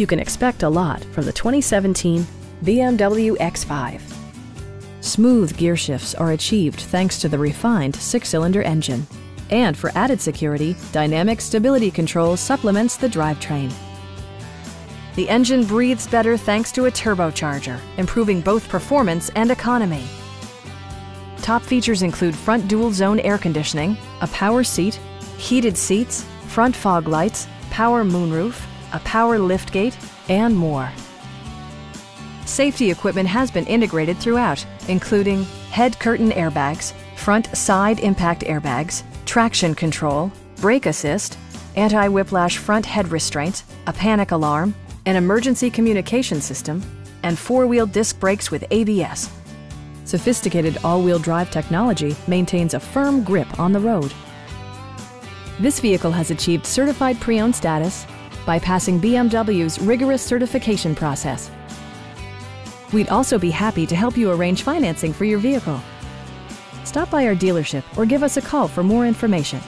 You can expect a lot from the 2017 BMW X5. Smooth gear shifts are achieved thanks to the refined six-cylinder engine. And for added security, dynamic stability control supplements the drivetrain. The engine breathes better thanks to a turbocharger, improving both performance and economy. Top features include front dual-zone air conditioning, a power seat, heated seats, front fog lights, power moonroof, a power liftgate, and more. Safety equipment has been integrated throughout, including head curtain airbags, front side impact airbags, traction control, brake assist, anti-whiplash front head restraint, a panic alarm, an emergency communication system, and four-wheel disc brakes with ABS. Sophisticated all-wheel drive technology maintains a firm grip on the road. This vehicle has achieved certified pre-owned status by passing BMW's rigorous certification process. We'd also be happy to help you arrange financing for your vehicle. Stop by our dealership or give us a call for more information.